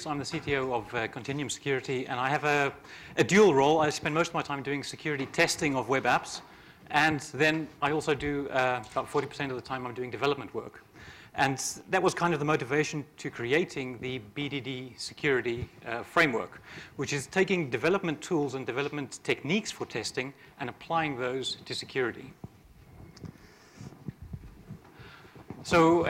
Fritz. I'm the CTO of Continuum Security, and I have a dual role. I spend most of my time doing security testing of web apps, and then I also do about 40% of the time I'm doing development work. And that was kind of the motivation to creating the BDD Security framework, which is taking development tools and development techniques for testing and applying those to security. So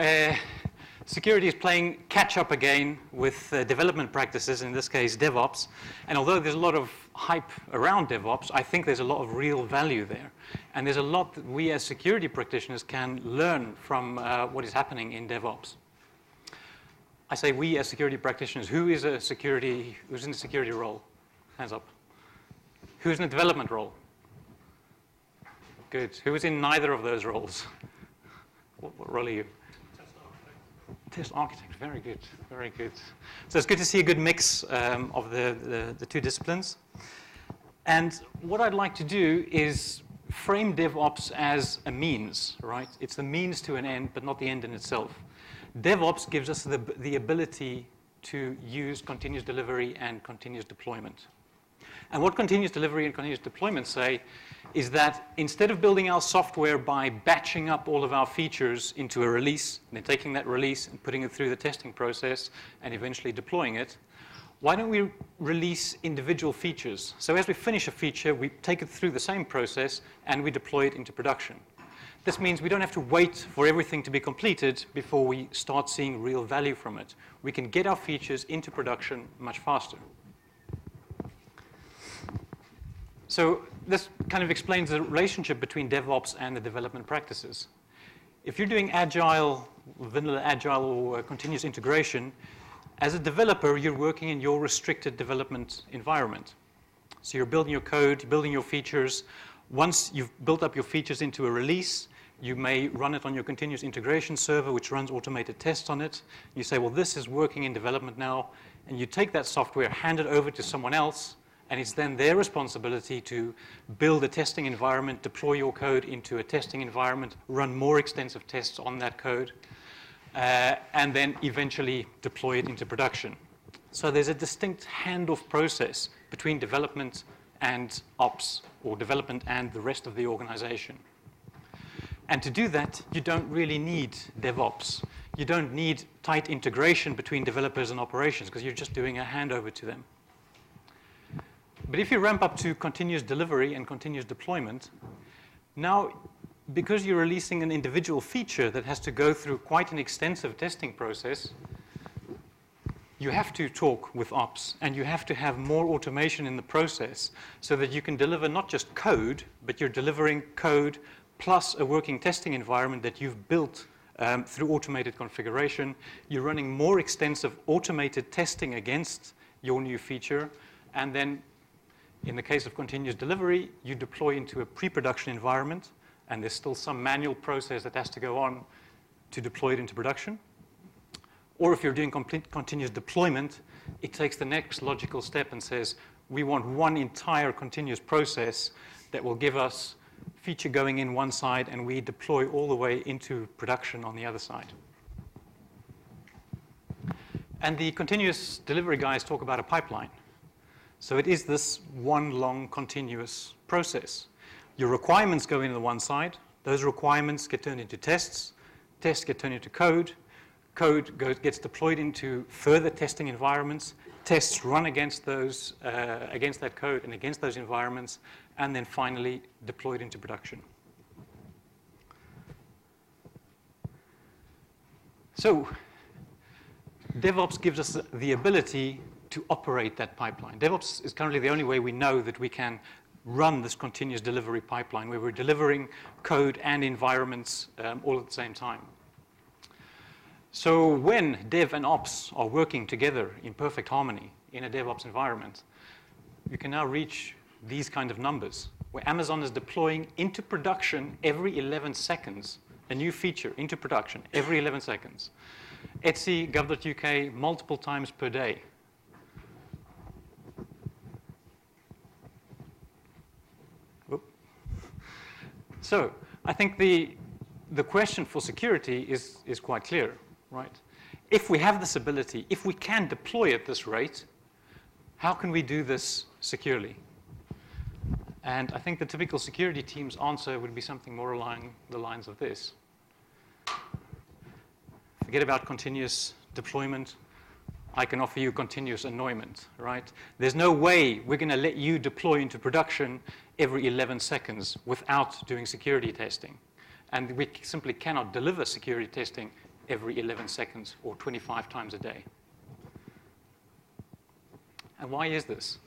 security is playing catch-up again with development practices, in this case DevOps. And although there's a lot of hype around DevOps, I think there's a lot of real value there. And there's a lot that we as security practitioners can learn from what is happening in DevOps. I say we as security practitioners. Who's in a security role? Hands up. Who's in a development role? Good. Who is in neither of those roles? What role are you? Test architect, very good, very good. So it's good to see a good mix of the two disciplines. And what I'd like to do is frame DevOps as a means, right? It's the means to an end, but not the end in itself. DevOps gives us the ability to use continuous delivery and continuous deployment. And what continuous delivery and continuous deployment say is that instead of building our software by batching up all of our features into a release, and then taking that release and putting it through the testing process and eventually deploying it, why don't we release individual features? So as we finish a feature, we take it through the same process and we deploy it into production. This means we don't have to wait for everything to be completed before we start seeing real value from it. We can get our features into production much faster. So this kind of explains the relationship between DevOps and the development practices. If you're doing agile, vanilla agile, or continuous integration, as a developer, you're working in your restricted development environment. So you're building your code, building your features. Once you've built up your features into a release, you may run it on your continuous integration server, which runs automated tests on it. You say, well, this is working in development now. And you take that software, hand it over to someone else, and it's then their responsibility to build a testing environment, deploy your code into a testing environment, run more extensive tests on that code, and then eventually deploy it into production. So there's a distinct handoff process between development and ops, or development and the rest of the organization. And to do that, you don't really need DevOps. You don't need tight integration between developers and operations, because you're just doing a handover to them. But if you ramp up to continuous delivery and continuous deployment, now because you're releasing an individual feature that has to go through quite an extensive testing process, you have to talk with ops and you have to have more automation in the process so that you can deliver not just code, but you're delivering code plus a working testing environment that you've built through automated configuration. You're running more extensive automated testing against your new feature, and then in the case of continuous delivery, you deploy into a pre-production environment, and there's still some manual process that has to go on to deploy it into production. Or if you're doing complete continuous deployment, it takes the next logical step and says, we want one entire continuous process that will give us feature going in one side, and we deploy all the way into production on the other side. And the continuous delivery guys talk about a pipeline. So it is this one long continuous process. Your requirements go into the one side. Those requirements get turned into tests. Tests get turned into code. Code gets deployed into further testing environments. Tests run against those, against that code and against those environments, and then finally deployed into production. So DevOps gives us the ability to operate that pipeline. DevOps is currently the only way we know that we can run this continuous delivery pipeline where we're delivering code and environments all at the same time. So when Dev and Ops are working together in perfect harmony in a DevOps environment, you can now reach these kind of numbers where Amazon is deploying into production every 11 seconds, a new feature into production every 11 seconds. Etsy, gov.uk, multiple times per day. So I think the question for security is quite clear, right? if we have this ability, if we can deploy at this rate, how can we do this securely? And I think the typical security team's answer would be something more along the lines of this. Forget about continuous deployment. I can offer you continuous annoyment, right? There's no way we're going to let you deploy into production every 11 seconds without doing security testing. And we simply cannot deliver security testing every 11 seconds or 25 times a day. And why is this?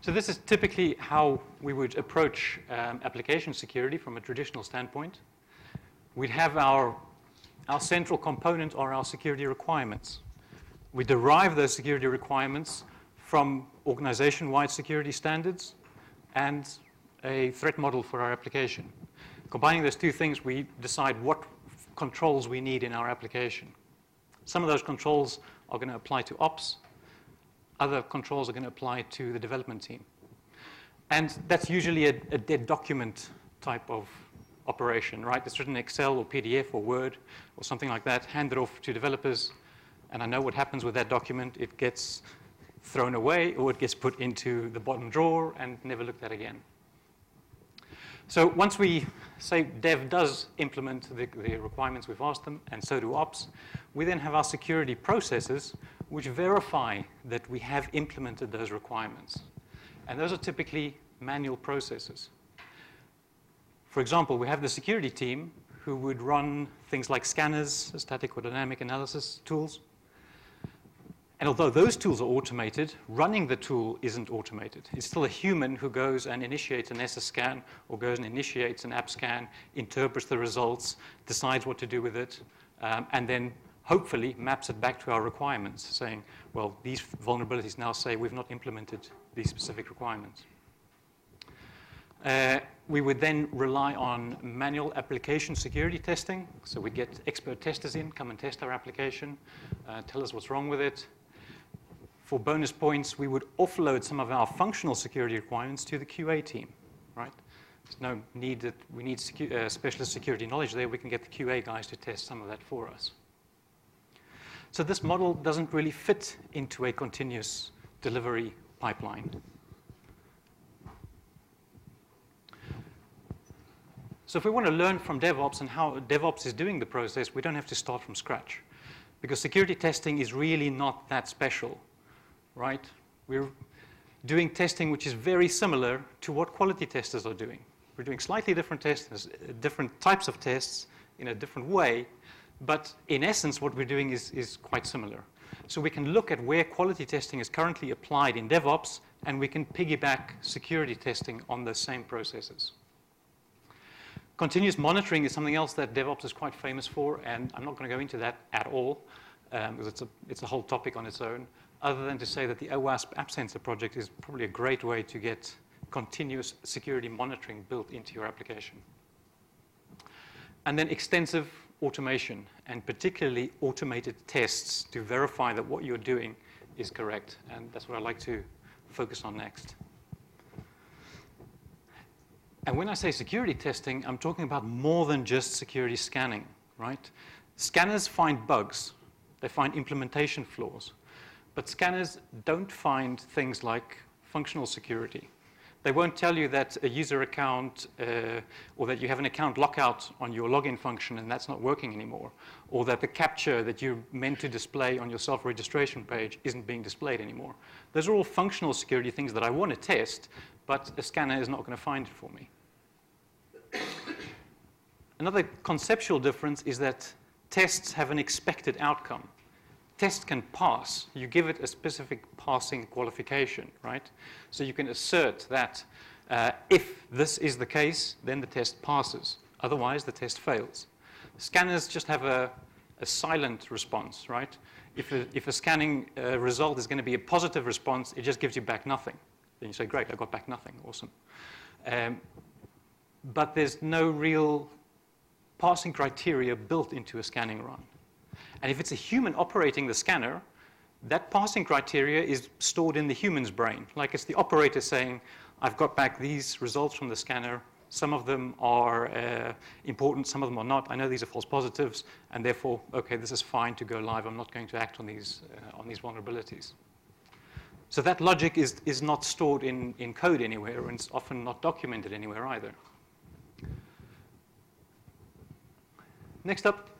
So this is typically how we would approach application security from a traditional standpoint. We'd have our central component or our security requirements. We derive those security requirements from organization-wide security standards and a threat model for our application. Combining those two things, we decide what controls we need in our application. Some of those controls are going to apply to ops. Other controls are going to apply to the development team. And that's usually a dead document type of operation, right? It's written in Excel or PDF or Word or something like that, hand it off to developers, and I know what happens with that document. It gets thrown away or it gets put into the bottom drawer and never looked at again. So once we say dev does implement the requirements we've asked them, and so do ops, we then have our security processes which verify that we have implemented those requirements. And those are typically manual processes. For example, we have the security team who would run things like scanners, static or dynamic analysis tools. And although those tools are automated, running the tool isn't automated. It's still a human who goes and initiates an Nessus scan or goes and initiates an app scan, interprets the results, decides what to do with it, and then hopefully maps it back to our requirements, saying, well, these vulnerabilities now say we've not implemented these specific requirements. We would then rely on manual application security testing. So we get expert testers in, come and test our application, tell us what's wrong with it. For bonus points, we would offload some of our functional security requirements to the QA team, right? There's no need that we need specialist security knowledge there. We can get the QA guys to test some of that for us. So this model doesn't really fit into a continuous delivery pipeline. So if we want to learn from DevOps and how DevOps is doing the process, we don't have to start from scratch, because security testing is really not that special. Right? We're doing testing which is very similar to what quality testers are doing. We're doing slightly different tests, different types of tests in a different way, but in essence what we're doing is quite similar. So we can look at where quality testing is currently applied in DevOps, and we can piggyback security testing on those same processes. Continuous monitoring is something else that DevOps is quite famous for, and I'm not going to go into that at all, because it's a whole topic on its own, other than to say that the OWASP AppSensor project is probably a great way to get continuous security monitoring built into your application. And then extensive automation, and particularly automated tests to verify that what you're doing is correct, and that's what I'd like to focus on next. And when I say security testing, I'm talking about more than just security scanning, right? Scanners find bugs. They find implementation flaws. But scanners don't find things like functional security. They won't tell you that a user account or that you have an account lockout on your login function and that's not working anymore, or that the capture that you meant to display on your self-registration page isn't being displayed anymore. Those are all functional security things that I want to test, but a scanner is not going to find it for me. Another conceptual difference is that tests have an expected outcome. Test can pass. You give it a specific passing qualification, right? So you can assert that if this is the case, then the test passes. Otherwise, the test fails. Scanners just have a silent response, right? If a scanning result is going to be a positive response, it just gives you back nothing. Then you say, great, I got back nothing, awesome. But there's no real passing criteria built into a scanning run. And if it's a human operating the scanner, that passing criteria is stored in the human's brain. Like it's the operator saying, I've got back these results from the scanner. Some of them are important, some of them are not. I know these are false positives, and therefore, okay, this is fine to go live. I'm not going to act on these vulnerabilities. So that logic is not stored in code anywhere, and it's often not documented anywhere either. Next up,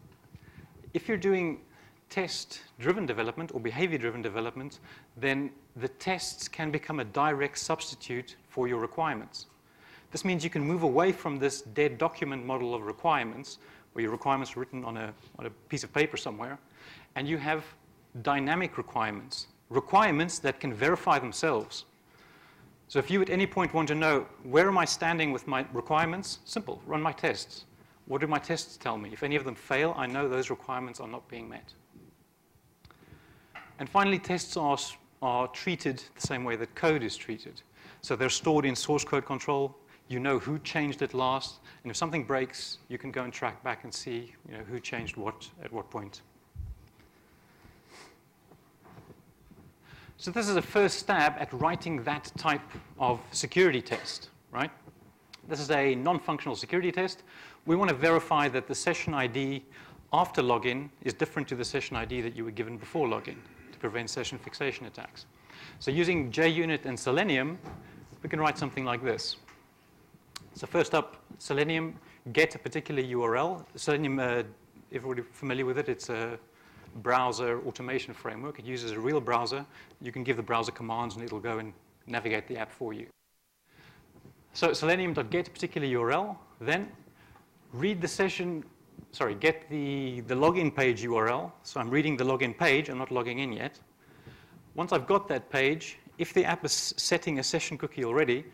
if you're doing test-driven development or behavior-driven development, then the tests can become a direct substitute for your requirements. This means you can move away from this dead document model of requirements, where your requirements are written on a piece of paper somewhere, and you have dynamic requirements, requirements that can verify themselves. So if you at any point want to know, where am I standing with my requirements? Simple, run my tests. What do my tests tell me? If any of them fail, I know those requirements are not being met. And finally, tests are treated the same way that code is treated. So they're stored in source code control. You know who changed it last, and if something breaks, you can go and track back and see, you know, who changed what at what point. So this is a first stab at writing that type of security test, right? This is a non-functional security test. We want to verify that the session ID after login is different to the session ID that you were given before login to prevent session fixation attacks. So using JUnit and Selenium, we can write something like this. So first up, Selenium, get a particular URL. Selenium, everybody familiar with it, it's a browser automation framework. It uses a real browser. You can give the browser commands and it'll go and navigate the app for you. So selenium.get particular URL, then read the session, sorry, get the login page URL. So I'm reading the login page, I'm not logging in yet. Once I've got that page, if the app is setting a session cookie already,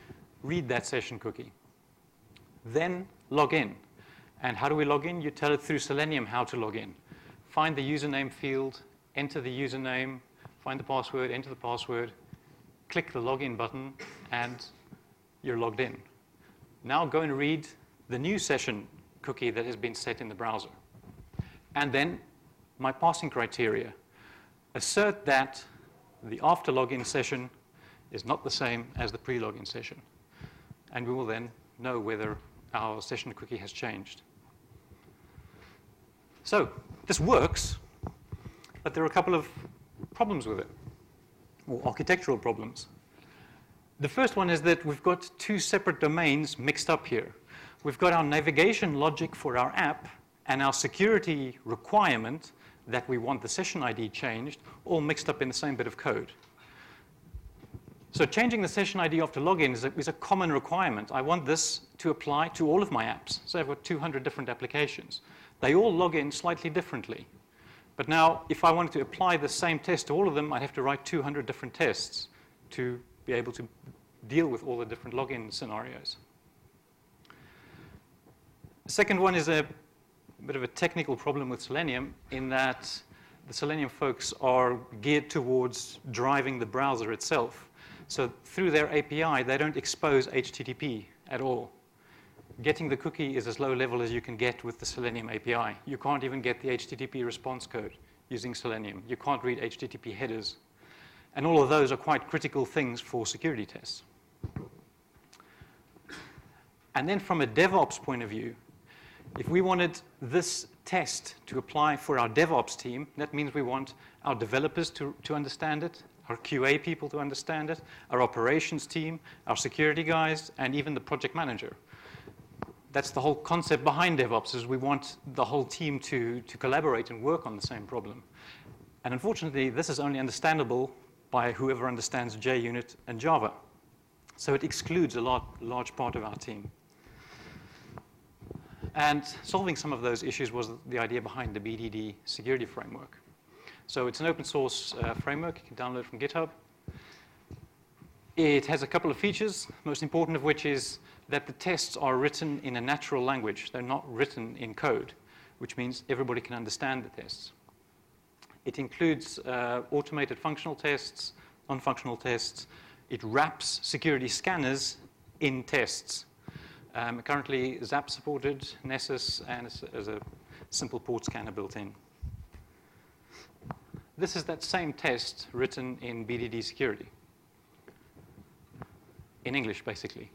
read that session cookie. Then log in. And how do we log in? You tell it through Selenium how to log in. Find the username field, enter the username, find the password, enter the password, click the login button, and you're logged in. Now go and read the new session cookie that has been set in the browser. And then my passing criteria. Assert that the after login session is not the same as the pre-login session. And we will then know whether our session cookie has changed. So this works, but there are a couple of problems with it, or architectural problems. The first one is that we've got two separate domains mixed up here. We've got our navigation logic for our app and our security requirement that we want the session ID changed, all mixed up in the same bit of code. So changing the session ID after login is a common requirement. I want this to apply to all of my apps. So I've got 200 different applications. They all log in slightly differently. But now, if I wanted to apply the same test to all of them, I'd have to write 200 different tests to be able to deal with all the different login scenarios. The second one is a bit of a technical problem with Selenium in that the Selenium folks are geared towards driving the browser itself. So through their API, they don't expose HTTP at all. Getting the cookie is as low level as you can get with the Selenium API. You can't even get the HTTP response code using Selenium. You can't read HTTP headers. And all of those are quite critical things for security tests. And then from a DevOps point of view, if we wanted this test to apply for our DevOps team, that means we want our developers to understand it, our QA people to understand it, our operations team, our security guys, and even the project manager. That's the whole concept behind DevOps, is we want the whole team to collaborate and work on the same problem. And unfortunately, this is only understandable by whoever understands JUnit and Java. So it excludes a large part of our team. And solving some of those issues was the idea behind the BDD Security framework. So it's an open source framework you can download from GitHub. It has a couple of features, most important of which is that the tests are written in a natural language. They're not written in code, which means everybody can understand the tests. It includes automated functional tests, non-functional tests. It wraps security scanners in tests. Currently, ZAP supported, Nessus, and as a simple port scanner built in. This is that same test written in BDD Security, in English, basically.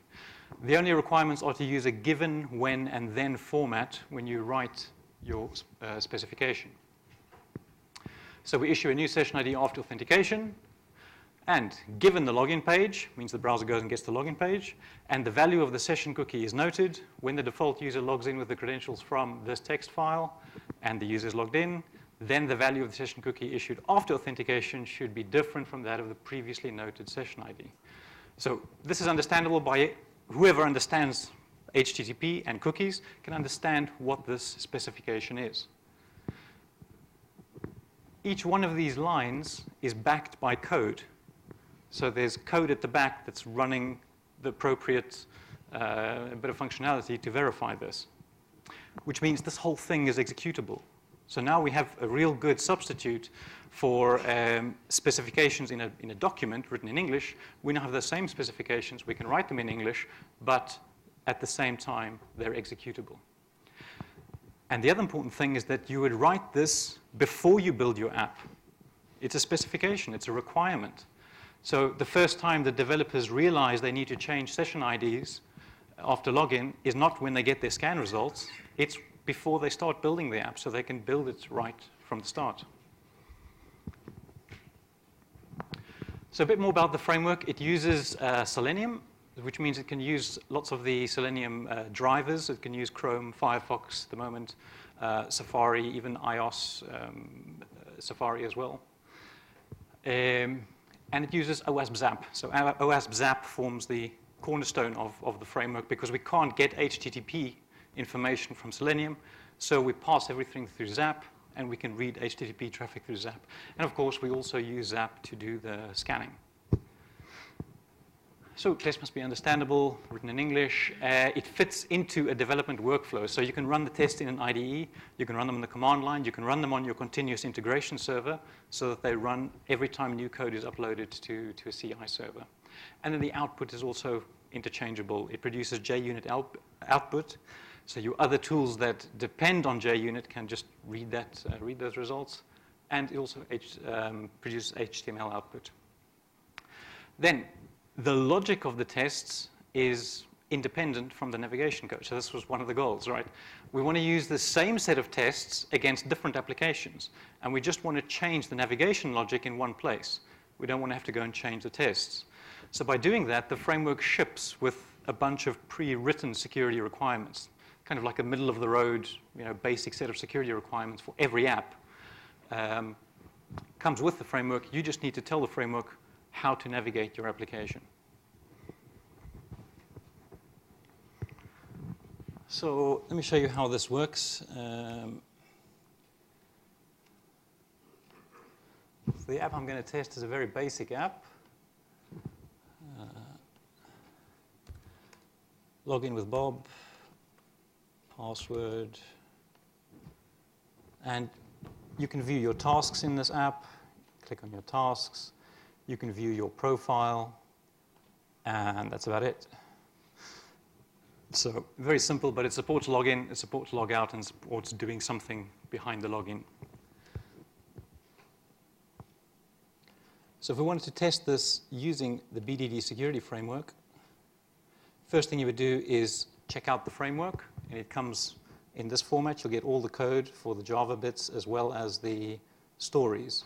The only requirements are to use a given, when, and then format when you write your specification. So we issue a new session ID after authentication, and given the login page, means the browser goes and gets the login page, and the value of the session cookie is noted when the default user logs in with the credentials from this text file, and the user is logged in, then the value of the session cookie issued after authentication should be different from that of the previously noted session ID. So this is understandable by whoever understands HTTP and cookies can understand what this specification is. Each one of these lines is backed by code. So there's code at the back that's running the appropriate bit of functionality to verify this, which means this whole thing is executable. So now we have a real good substitute for specifications in a document written in English. We now have the same specifications. We can write them in English, but at the same time, they're executable. And the other important thing is that you would write this before you build your app. It's a specification. It's a requirement. So the first time the developers realize they need to change session IDs after login is not when they get their scan results. It's before they start building the app, so they can build it right from the start. So a bit more about the framework. It uses Selenium, which means it can use lots of the Selenium drivers. It can use Chrome, Firefox at the moment, Safari, even iOS, Safari as well. And it uses OWASP ZAP. So OWASP ZAP forms the cornerstone of the framework because we can't get HTTP information from Selenium, so we pass everything through ZAP, and we can read HTTP traffic through ZAP. And of course, we also use ZAP to do the scanning. So tests must be understandable, written in English. It fits into a development workflow, so you can run the test in an IDE, you can run them in the command line, you can run them on your continuous integration server, so that they run every time new code is uploaded to a CI server. And then the output is also interchangeable. It produces JUnit output. So your other tools that depend on JUnit can just read that, read those results, and it also produces HTML output. Then the logic of the tests is independent from the navigation code. So this was one of the goals, right? We want to use the same set of tests against different applications, and we just want to change the navigation logic in one place. We don't want to have to go and change the tests. So by doing that, the framework ships with a bunch of pre-written security requirements, kind of like a middle-of-the-road, you know, basic set of security requirements for every app. Comes with the framework. You just need to tell the framework how to navigate your application. So let me show you how this works. The app I'm going to test is a very basic app. Login with Bob. Password, and you can view your tasks in this app. Click on your tasks. You can view your profile, and that's about it. So very simple, but it supports login, it supports logout, and supports doing something behind the login. So if we wanted to test this using the BDD security framework, first thing you would do is check out the framework. And it comes in this format. You'll get all the code for the Java bits as well as the stories.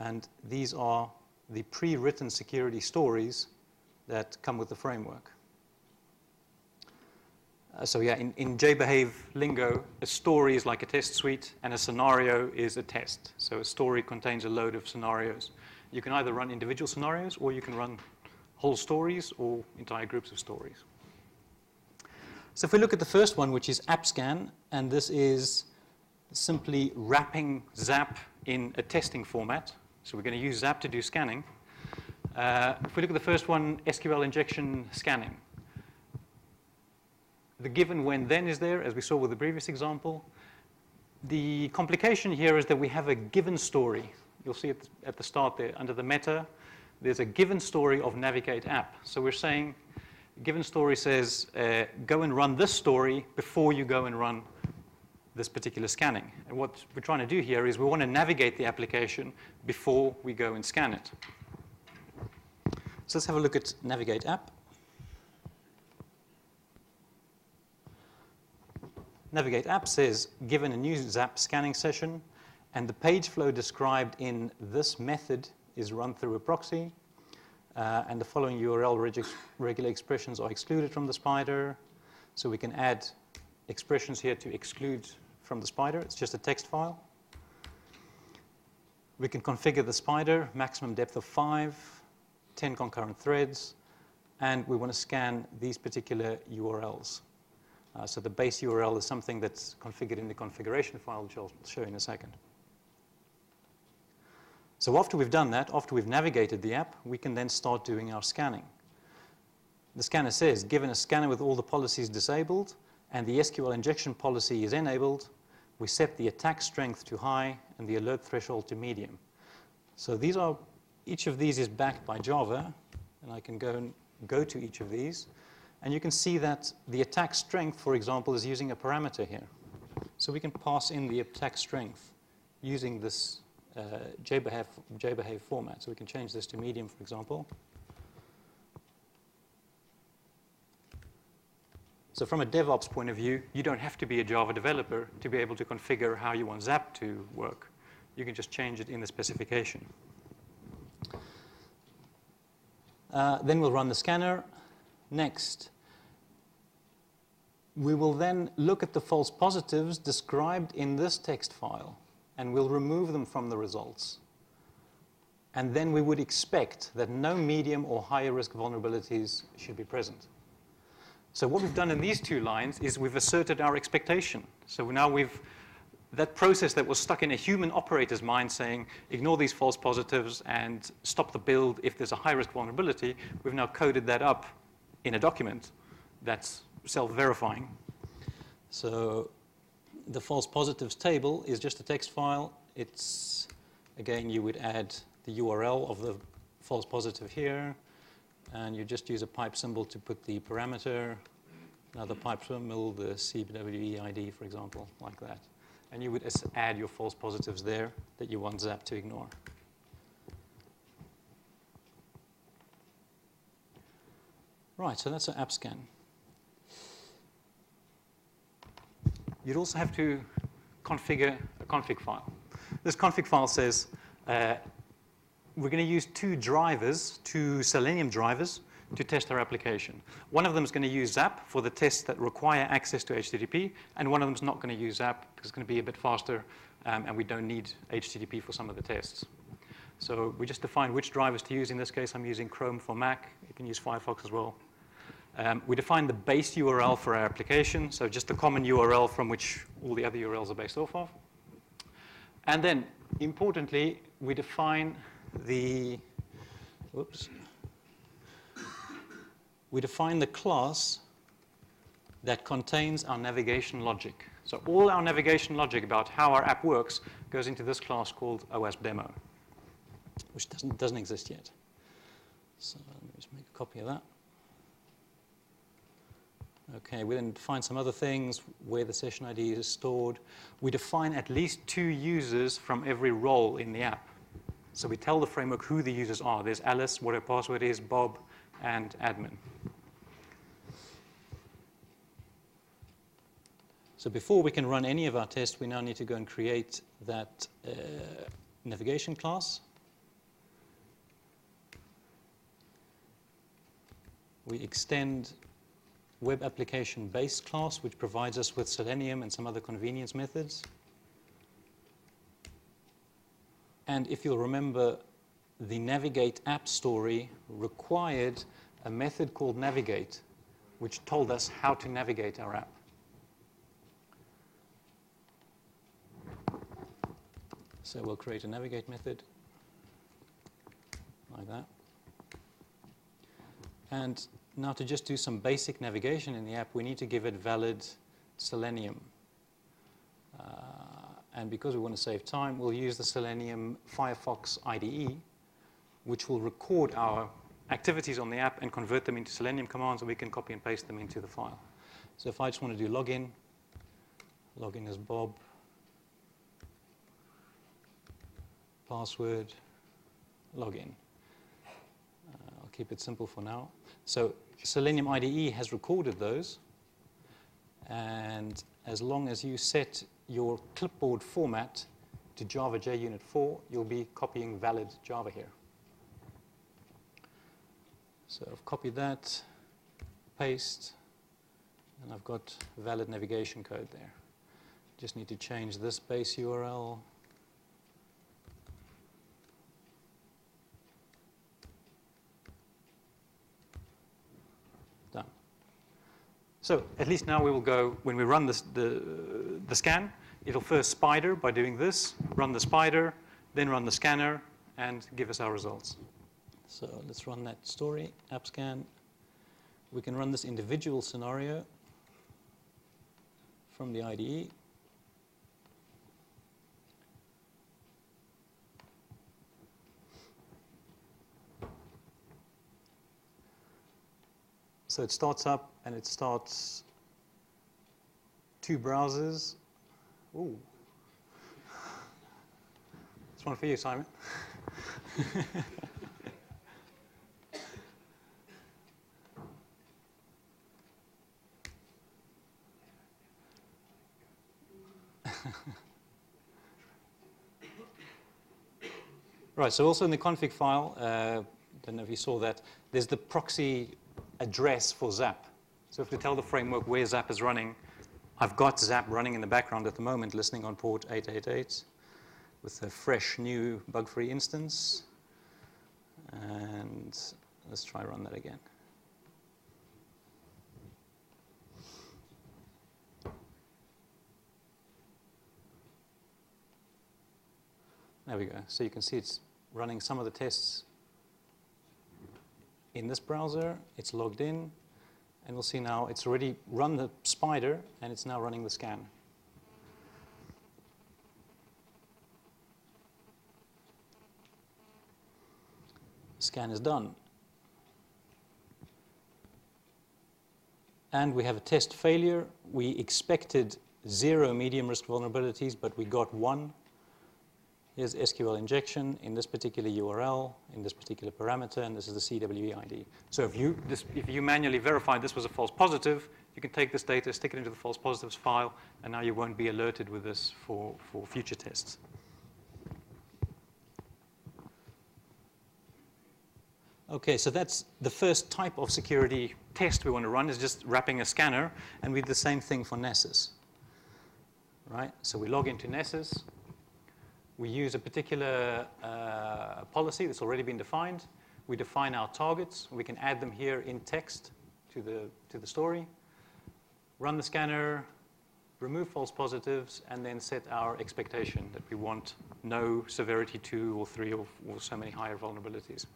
And these are the pre-written security stories that come with the framework. So yeah, in JBehave lingo, a story is like a test suite, and a scenario is a test. So a story contains a load of scenarios. You can either run individual scenarios, or you can run whole stories or entire groups of stories. So if we look at the first one, which is app scan, and this is simply wrapping ZAP in a testing format. So we're going to use ZAP to do scanning. If we look at the first one, SQL injection scanning. The given, when, then is there, as we saw with the previous example. The complication here is that we have a given story. You'll see it at the start there, under the meta, there's a given story of navigate app. So we're saying, given story says, go and run this story before you go and run this particular scanning. And what we're trying to do here is we want to navigate the application before we go and scan it. So let's have a look at navigate app. navigate apps is given a new ZAP scanning session, and the page flow described in this method is run through a proxy, and the following URL regular expressions are excluded from the spider. So we can add expressions here to exclude from the spider. It's just a text file. We can configure the spider, maximum depth of 5, 10 concurrent threads, and we want to scan these particular URLs. So the base URL is something that's configured in the configuration file, which I'll show in a second. So after we've done that, after we've navigated the app, we can then start doing our scanning. The scanner says, given a scanner with all the policies disabled and the SQL injection policy is enabled, we set the attack strength to high and the alert threshold to medium. So these are, each of these is backed by Java, and I can go to each of these. And you can see that the attack strength, for example, is using a parameter here. So we can pass in the attack strength using this JBehave format. So we can change this to medium, for example. So from a DevOps point of view, you don't have to be a Java developer to be able to configure how you want ZAP to work. You can just change it in the specification. Then we'll run the scanner. Next, we will then look at the false positives described in this text file, and we'll remove them from the results. And then we would expect that no medium or higher risk vulnerabilities should be present. So what we've done in these two lines is we've asserted our expectation. So now that process that was stuck in a human operator's mind saying, ignore these false positives and stop the build if there's a high risk vulnerability, we've now coded that up in a document that's self-verifying. So the false positives table is just a text file. It's, again, you would add the URL of the false positive here, and you just use a pipe symbol to put the parameter, another pipe symbol, the CWEID, for example, like that. And you would add your false positives there that you want ZAP to ignore. Right, so that's an app scan. You'd also have to configure a config file. This config file says we're going to use two drivers, two Selenium drivers, to test our application. One of them is going to use ZAP for the tests that require access to HTTP, and one of them is not going to use ZAP because it's going to be a bit faster, and we don't need HTTP for some of the tests. So we just define which drivers to use. In this case, I'm using Chrome for Mac. You can use Firefox as well. We define the base URL for our application, so just the common URL from which all the other URLs are based off of. And then, importantly, we define the class that contains our navigation logic. So all our navigation logic about how our app works goes into this class called OWASP Demo, which doesn't exist yet. So let me just make a copy of that. Okay, we then define some other things, where the session ID is stored. We define at least 2 users from every role in the app. So we tell the framework who the users are. There's Alice, what her password is, Bob, and admin. So before we can run any of our tests, we now need to go and create that navigation class. We extend web application base class, which provides us with Selenium and some other convenience methods. And if you'll remember, the navigate app story required a method called navigate, which told us how to navigate our app. So we'll create a navigate method like that. And now to just do some basic navigation in the app, we need to give it valid Selenium. And because we want to save time, we'll use the Selenium Firefox IDE, which will record our activities on the app and convert them into Selenium commands, and we can copy and paste them into the file. So if I just want to do login, login as Bob, password, login. Keep it simple for now. So Selenium IDE has recorded those, And as long as you set your clipboard format to Java JUnit 4, you'll be copying valid Java here. So I've copied that, paste, and I've got valid navigation code there. Just need to change this base URL. Done. So at least now we will go, when we run this, the scan, it'll first spider by doing this, run the spider, then run the scanner, and give us our results. So let's run that story, app scan. We can run this individual scenario from the IDE. So it starts up, and it starts two browsers. Ooh. That's one for you, Simon. Right, so also in the config file, don't know if you saw that, there's the proxy address for ZAP. So if we tell the framework where ZAP is running, I've got ZAP running in the background at the moment, listening on port 888 with a fresh, new, bug-free instance. And let's try run that again. There we go. So you can see it's running some of the tests in this browser. It's logged in. And we'll see now it's already run the spider, and it's now running the scan. Scan is done. And we have a test failure. We expected 0 medium risk vulnerabilities, but we got 1. Here's SQL injection in this particular URL, in this particular parameter, and this is the CWE ID. So if you manually verified this was a false positive, you can take this data, stick it into the false positives file, and now you won't be alerted with this for future tests. Okay, so that's the first type of security test we want to run is just wrapping a scanner, and we do the same thing for Nessus. Right? So we log into Nessus. We use a particular policy that's already been defined. We define our targets. We can add them here in text to the story. Run the scanner, remove false positives, and then set our expectation that we want no severity 2 or 3 or so many higher vulnerabilities.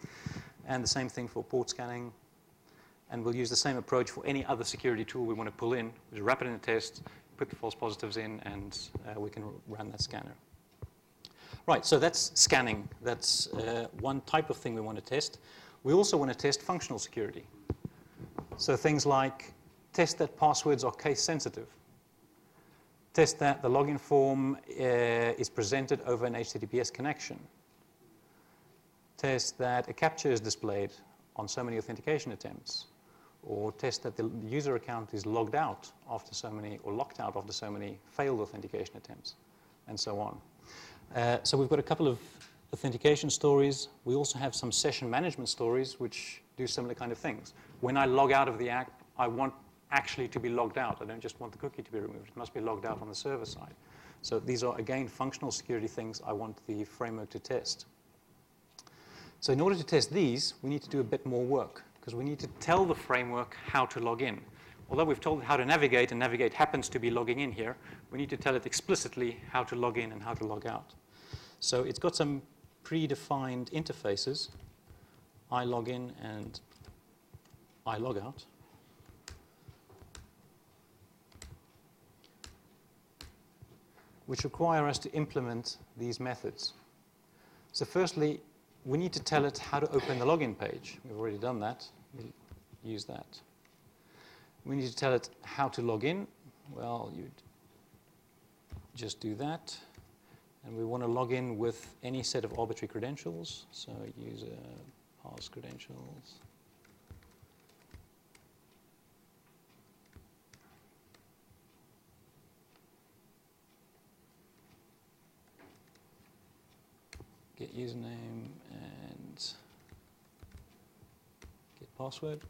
And the same thing for port scanning. And we'll use the same approach for any other security tool we want to pull in. We'll wrap it in a test, put the false positives in, and we can run that scanner. Right, so that's scanning. That's one type of thing we want to test. We also want to test functional security. So things like test that passwords are case sensitive. Test that the login form is presented over an HTTPS connection. Test that a captcha is displayed on so many authentication attempts. Or test that the user account is logged out after so many, or locked out after so many failed authentication attempts, and so on. So we've got a couple of authentication stories. We also have some session management stories which do similar kind of things. When I log out of the app, I want actually to be logged out. I don't just want the cookie to be removed. It must be logged out on the server side. So these are, again, functional security things I want the framework to test. So in order to test these, we need to do a bit more work because we need to tell the framework how to log in. Although we've told it how to navigate, and navigate happens to be logging in here, we need to tell it explicitly how to log in and how to log out. So it's got some predefined interfaces. I log in and I log out. Which require us to implement these methods. So firstly, we need to tell it how to open the login page. We've already done that. We'll use that. We need to tell it how to log in. Well, you'd just do that. And we want to log in with any set of arbitrary credentials. So user pass credentials. get username and get password.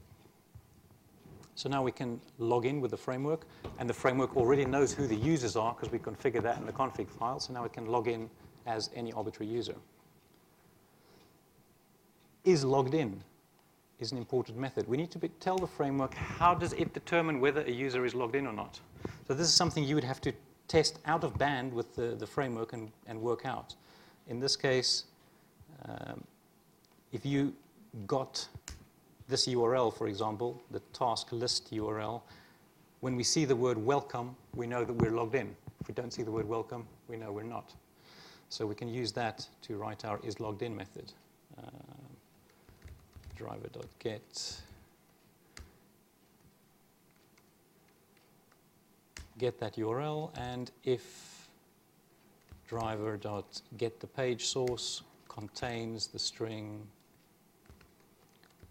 So now we can log in with the framework, and the framework already knows who the users are because we configure that in the config file, so now we can log in as any arbitrary user. Is logged in is an important method. We need to tell the framework how does it determine whether a user is logged in or not. So this is something you would have to test out of band with the framework and work out. In this case, if you got this URL, for example, the task list URL, when we see the word welcome, we know that we're logged in. If we don't see the word welcome, we know we're not. So we can use that to write our is logged in method. Driver.get. Get that URL, and if driver.get the page source contains the string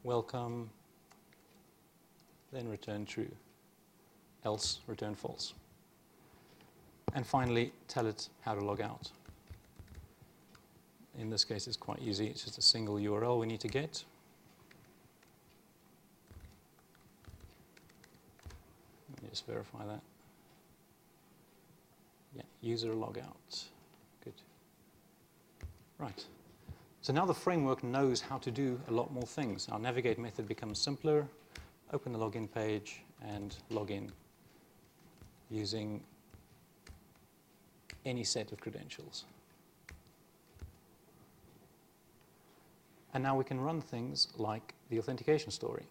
welcome, then return true, else return false. And finally, tell it how to log out. In this case, it's quite easy. It's just a single URL we need to get. Let me just verify that. Yeah, user log out. Good. Right. So now the framework knows how to do a lot more things. Our navigate method becomes simpler. Open the login page and log in using any set of credentials. And now we can run things like the authentication story.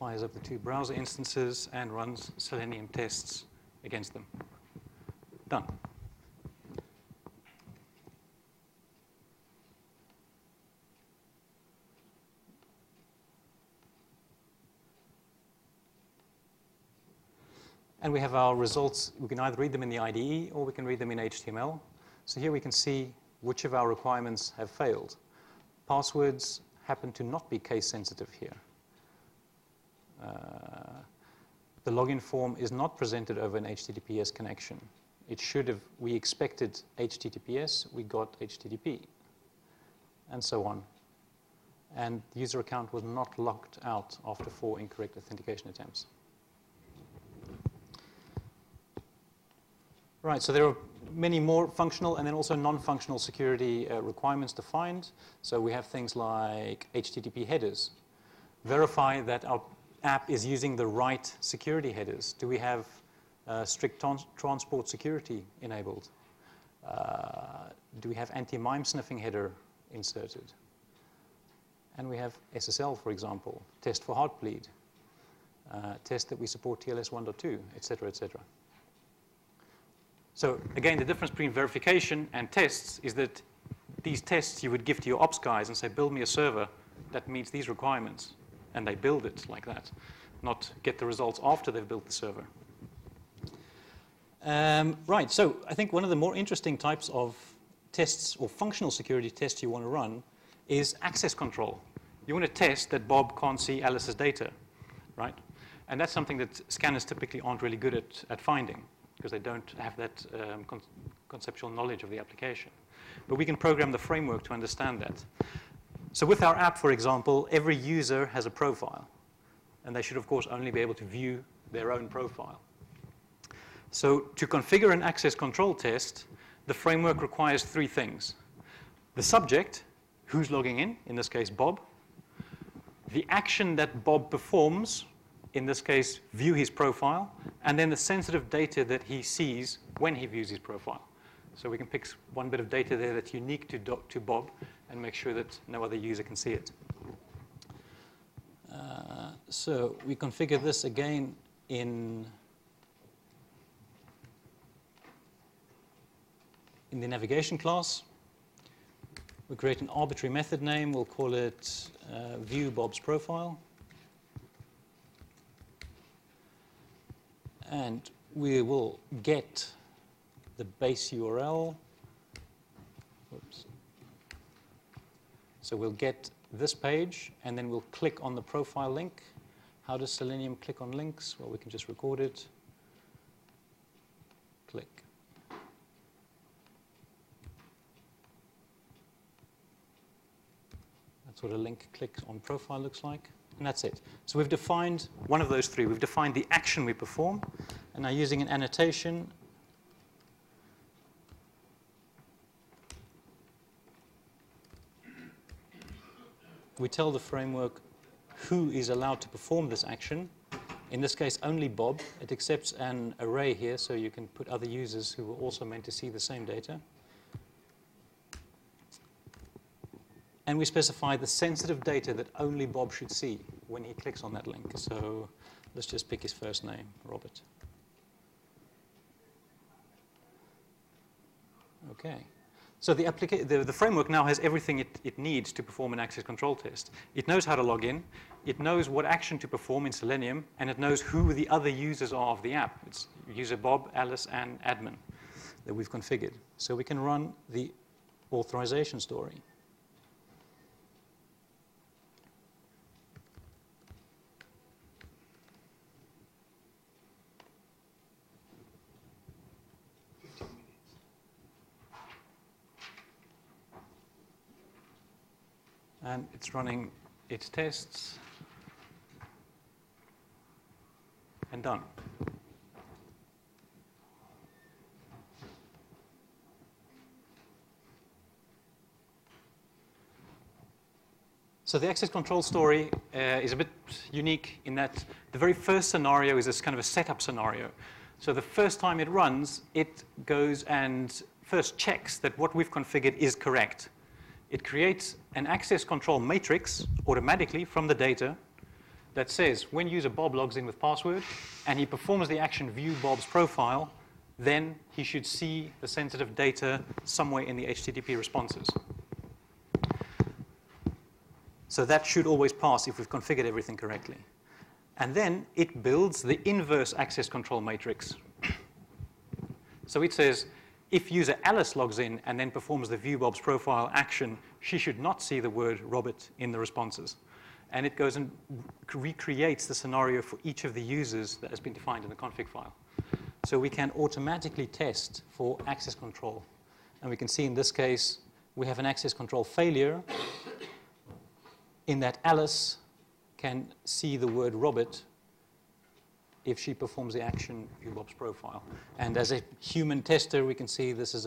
Fires up the two browser instances and runs Selenium tests against them. Done. And we have our results. We can either read them in the IDE or we can read them in HTML. So here we can see which of our requirements have failed. Passwords happen to not be case sensitive here. The login form is not presented over an HTTPS connection. It should have, we expected HTTPS, we got HTTP, and so on. And the user account was not locked out after 4 incorrect authentication attempts. Right, so there are many more functional and then also non-functional security requirements defined. So we have things like HTTP headers. Verify that our app is using the right security headers. Do we have strict transport security enabled? Do we have anti-mime sniffing header inserted? And we have SSL, for example, test for hard plead, test that we support TLS 1.2, et cetera, et cetera. So again, the difference between verification and tests is that these tests you would give to your ops guys and say, build me a server that meets these requirements. And they build it like that, not get the results after they've built the server. Right, so I think one of the more interesting types of tests or functional security tests you want to run is access control. You want to test that Bob can't see Alice's data, right? And that's something that scanners typically aren't really good at finding because they don't have that conceptual knowledge of the application. But we can program the framework to understand that. So with our app, for example, every user has a profile. And they should, of course, only be able to view their own profile. So to configure an access control test, the framework requires 3 things. The subject, who's logging in this case, Bob. The action that Bob performs, in this case, view his profile. And then the sensitive data that he sees when he views his profile. So we can pick one bit of data there that's unique to Bob and make sure that no other user can see it. So we configure this again in the navigation class. We create an arbitrary method name. We'll call it view Bob's profile. And we will get the base URL So we'll get this page, and then we'll click on the profile link. How does Selenium click on links? Well, we can just record it. Click. That's what a link click on profile looks like. And that's it. So we've defined one of those three. We've defined the action we perform. And now using an annotation, we tell the framework who is allowed to perform this action. In this case, only Bob. It accepts an array here, so you can put other users who were also meant to see the same data. And we specify the sensitive data that only Bob should see when he clicks on that link. So let's just pick his first name, Robert. OK. So the framework now has everything it needs to perform an access control test. It knows how to log in. It knows what action to perform in Selenium. And it knows who the other users are of the app. It's user Bob, Alice, and admin that we've configured. So we can run the authorization story. And it's running its tests. And done. So the access control story is a bit unique in that the very first scenario is this kind of a setup scenario. So the first time it runs, it goes and first checks that what we've configured is correct. It creates an access control matrix automatically from the data that says when user Bob logs in with password and he performs the action view Bob's profile, then he should see the sensitive data somewhere in the HTTP responses. So that should always pass if we've configured everything correctly. And then it builds the inverse access control matrix. So it says, if user Alice logs in and then performs the view Bob's profile action, she should not see the word Robert in the responses. And it goes and recreates the scenario for each of the users that has been defined in the config file. So we can automatically test for access control. And we can see in this case, we have an access control failure in that Alice can see the word Robert if she performs the action in Bob's profile. And as a human tester, we can see this is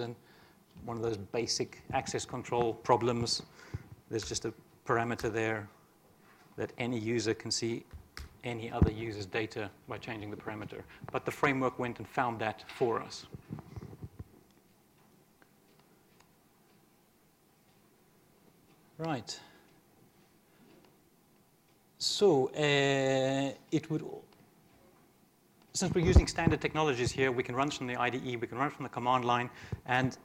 one of those basic access control problems. There's just a parameter there that any user can see any other user's data by changing the parameter. But the framework went and found that for us. Right. So it would... Since we're using standard technologies here, we can run from the IDE, we can run from the command line, and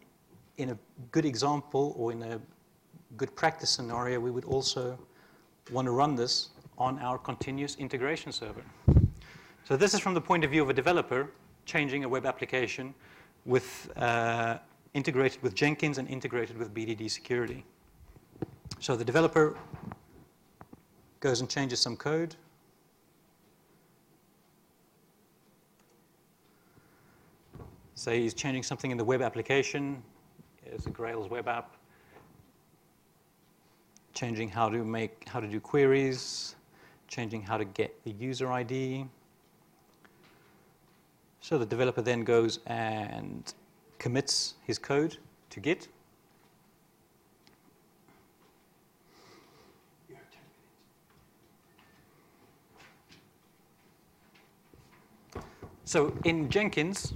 in a good example or in a good practice scenario, we would also want to run this on our continuous integration server. So this is from the point of view of a developer changing a web application with integrated with Jenkins and integrated with BDD Security. So the developer goes and changes some code. Say he's changing something in the web application. It's a Grails web app. Changing how to do queries. Changing how to get the user ID. So the developer then goes and commits his code to Git. So in Jenkins,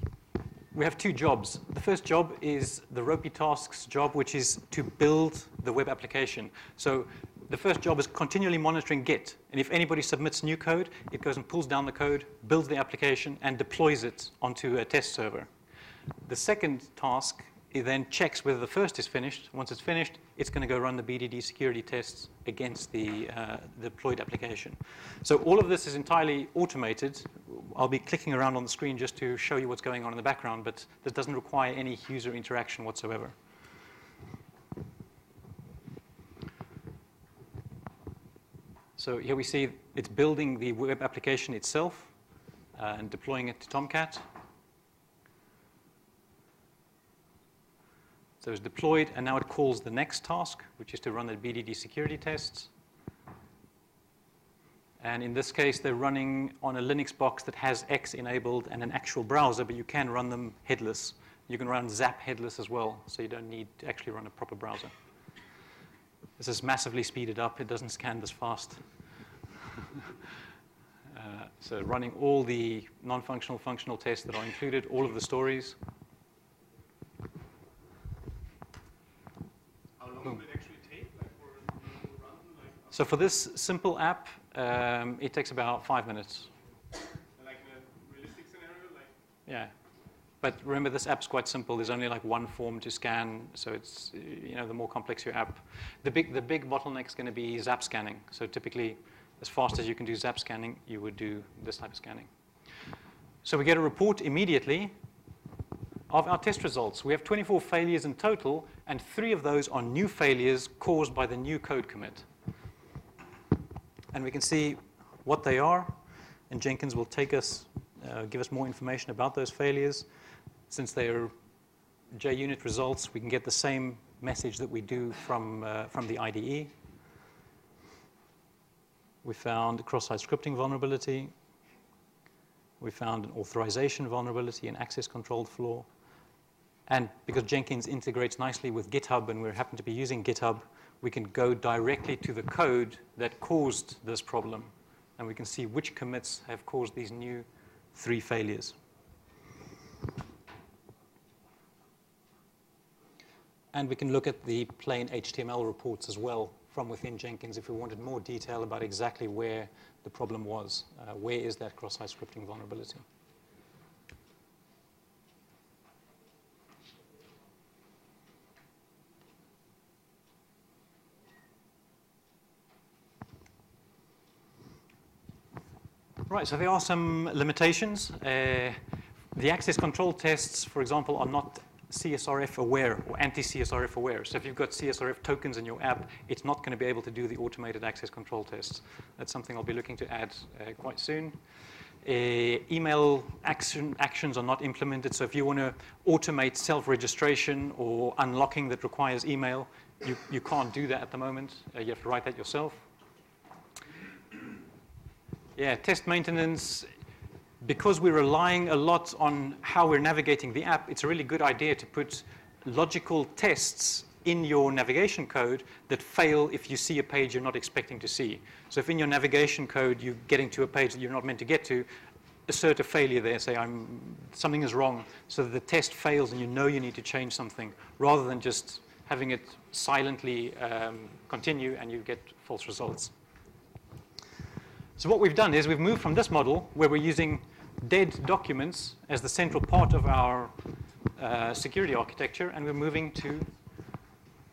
we have two jobs. The first job is the ropey tasks job, which is to build the web application. So the first job is continually monitoring Git. And if anybody submits new code, it goes and pulls down the code, builds the application, and deploys it onto a test server. The second task, it then checks whether the first is finished. Once it's finished, it's going to go run the BDD security tests against the deployed application. So all of this is entirely automated. I'll be clicking around on the screen just to show you what's going on in the background, but this doesn't require any user interaction whatsoever. So here we see it's building the web application itself and deploying it to Tomcat. So it's deployed, and now it calls the next task, which is to run the BDD security tests. And in this case, they're running on a Linux box that has X enabled and an actual browser, but you can run them headless. You can run Zap headless as well, so you don't need to actually run a proper browser. This is massively speeded up. It doesn't scan this fast. So running all the non-functional, functional tests that are included, all of the stories. So for this simple app, it takes about 5 minutes. Like a realistic scenario? Like yeah. But remember, this app's quite simple. There's only like one form to scan, so it's, you know, the more complex your app. The big bottleneck's going to be zap scanning. So typically, as fast as you can do zap scanning, you would do this type of scanning. So we get a report immediately of our test results. We have 24 failures in total, and 3 of those are new failures caused by the new code commit. And we can see what they are, and Jenkins will take us, give us more information about those failures. Since they are JUnit results, we can get the same message that we do from the IDE. We found cross-site scripting vulnerability. We found an authorization vulnerability and access controlled flaw. And because Jenkins integrates nicely with GitHub, and we happen to be using GitHub, we can go directly to the code that caused this problem. And we can see which commits have caused these new 3 failures. And we can look at the plain HTML reports as well from within Jenkins if we wanted more detail about exactly where the problem was. Where is that cross-site scripting vulnerability? Right, so there are some limitations. The access control tests, for example, are not CSRF aware or anti-CSRF aware. So if you've got CSRF tokens in your app, it's not going to be able to do the automated access control tests. That's something I'll be looking to add quite soon. Email actions are not implemented. So if you want to automate self-registration or unlocking that requires email, you can't do that at the moment. You have to write that yourself. Yeah, test maintenance, because we're relying a lot on how we're navigating the app, it's a really good idea to put logical tests in your navigation code that fail if you see a page you're not expecting to see. So if in your navigation code you're getting to a page that you're not meant to get to, assert a failure there, say something is wrong, so that the test fails and you know you need to change something, rather than just having it silently continue and you get false results. So what we've done is we've moved from this model where we're using dead documents as the central part of our security architecture, and we're moving to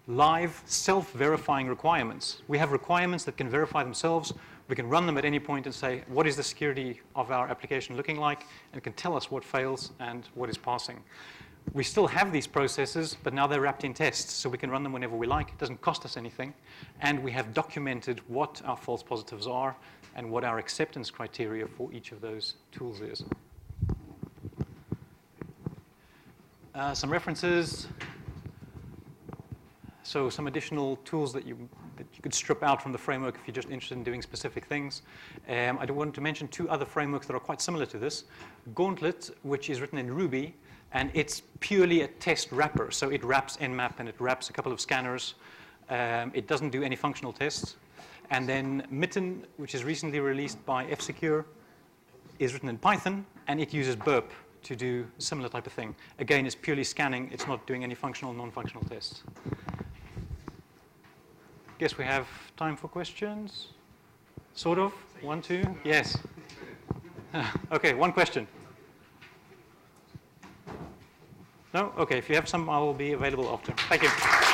live self-verifying requirements. We have requirements that can verify themselves. We can run them at any point and say, what is the security of our application looking like? And it can tell us what fails and what is passing. We still have these processes, but now they're wrapped in tests, so we can run them whenever we like. It doesn't cost us anything. And we have documented what our false positives are and what our acceptance criteria for each of those tools is. Some references. So some additional tools that you could strip out from the framework if you're just interested in doing specific things. I do want to mention 2 other frameworks that are quite similar to this. Gauntlet, which is written in Ruby, and it's purely a test wrapper. So it wraps Nmap and it wraps a couple of scanners. It doesn't do any functional tests. And then Mitten, which is recently released by F-Secure, is written in Python, and it uses Burp to do a similar type of thing. Again, it's purely scanning. It's not doing any functional, non-functional tests. Guess we have time for questions. Sort of. 1, 2. Yes. OK, 1 question. No? OK, if you have some, I will be available after. Thank you.